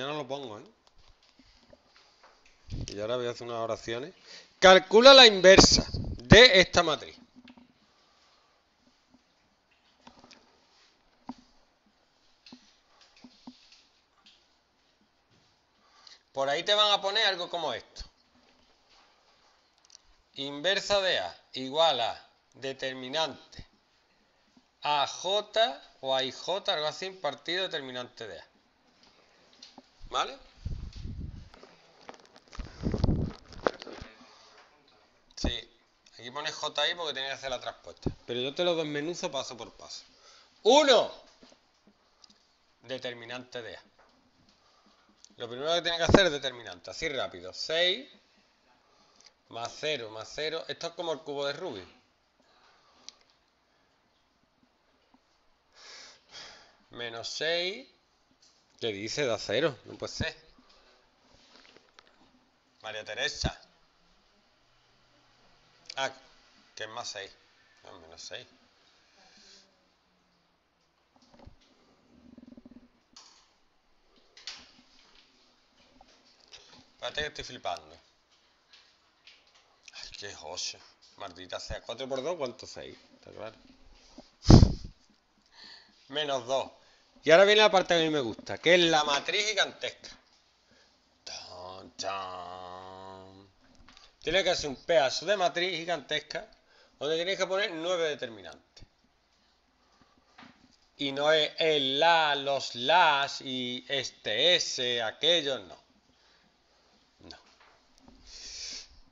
Ya no lo pongo, ¿eh? Y ahora voy a hacer unas oraciones. Calcula la inversa de esta matriz. Por ahí te van a poner algo como esto. Inversa de A igual a determinante AJ o AIJ, algo así, partido determinante de A. ¿Vale? Sí, aquí pones J ahí porque tenía que hacer la transpuesta. Pero yo te lo desmenuzo paso por paso. 1. Determinante de A. Lo primero que tiene que hacer es determinante, así rápido. 6 más 0 más 0. Esto es como el cubo de Rubik. Menos 6. ¿Qué dice? Da 0. No puede ser. María Teresa. Ah, que es más 6. No, menos 6. Espérate que estoy flipando. Ay, qué joya. Maldita sea. 4 por 2, ¿cuánto? 6. Está claro. Menos 2. Y ahora viene la parte que a mí me gusta, que es la matriz gigantesca. Tan, tan. Tienes que hacer un pedazo de matriz gigantesca donde tienes que poner 9 determinantes. Y no es el la, los las y este, ese, aquellos, no.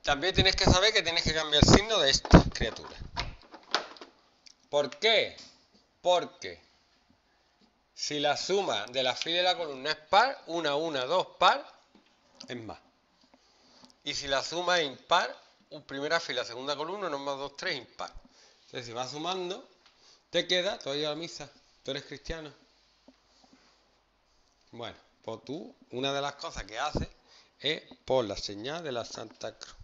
También tienes que saber que tienes que cambiar el signo de estas criaturas. ¿Por qué? Porque si la suma de la fila y la columna es par, 1, 2, par, es más. Y si la suma es impar, primera fila, segunda columna, 1 más 2, 3, impar. Entonces si vas sumando, te queda, tú has ido a la misa, tú eres cristiano. Bueno, pues tú, una de las cosas que haces es por la señal de la Santa Cruz.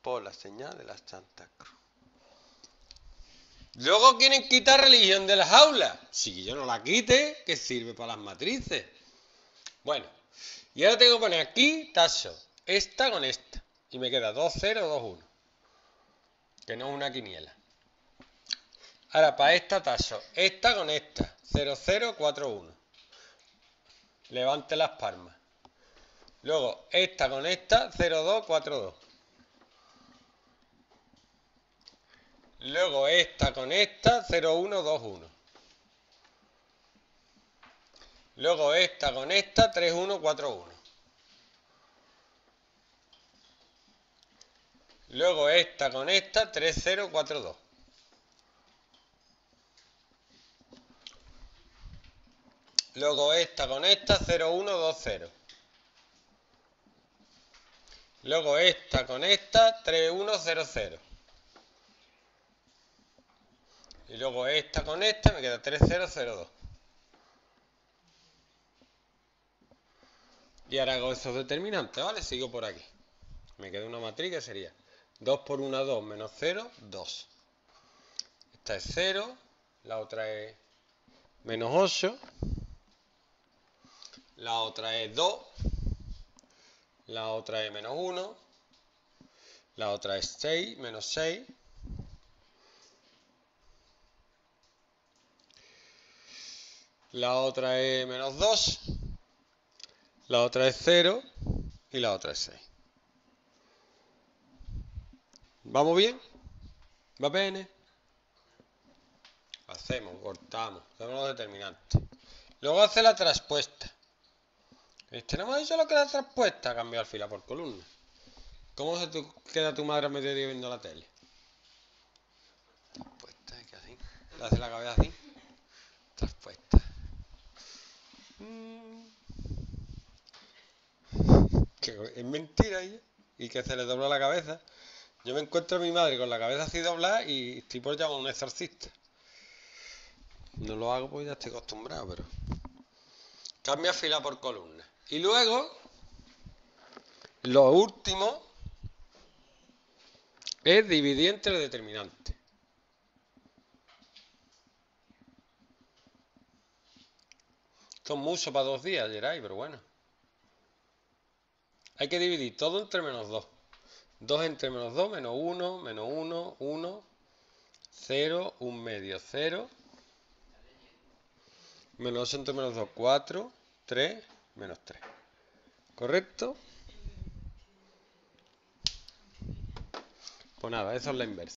Por la señal de la Santa Cruz. Luego quieren quitar religión de las aulas. Si yo no la quite, que sirve para las matrices. Bueno, y ahora tengo que poner aquí, tacho, esta con esta. Y me queda 2, 0, 2, 1. Que no es una quiniela. Ahora para esta tacho, esta con esta. 0, 0, 4, 1. Levante las palmas. Luego esta con esta, 0, 2, 4, 2. Luego esta con esta, 0, 1, 2, 1. Luego esta con esta, 3, 1, 4, 1. Luego esta con esta, 3, 0, 4, 2. Luego esta con esta, 0, 1, 2, 0. Luego esta con esta, 3, 1, 0, 0. Y luego esta con esta me queda 3, 0, 0, 2. Y ahora hago esos determinantes, ¿vale? Sigo por aquí. Me queda una matriz que sería 2 por 1, 2, menos 0, 2. Esta es 0, la otra es menos 8, la otra es 2, la otra es menos 1, la otra es 6, menos 6. La otra es menos 2, la otra es 0 y la otra es 6. ¿Vamos bien? ¿Va bien? Hacemos, cortamos, damos los determinantes. Luego hace la transpuesta. Este no hemos dicho lo que es la transpuesta, cambiar fila por columna. ¿Cómo se te queda tu madre a mediodía viendo la tele? Transpuesta, es que así. Le hace la cabeza así. Transpuesta. Que es mentira ella. Y que se le dobla la cabeza. Yo me encuentro a mi madre con la cabeza así doblada y estoy por llamar a un exorcista. No lo hago porque ya estoy acostumbrado, pero cambia fila por columna. Y luego lo último es dividir entre los determinantes. Esto es mucho para 2 días, Geray, pero bueno. Hay que dividir todo entre menos 2. 2 entre menos 2, menos 1, 1, 0, 1 medio, 0. Menos 8 entre menos 2, 4, 3, menos 3. ¿Correcto? Pues nada, eso es la inversa.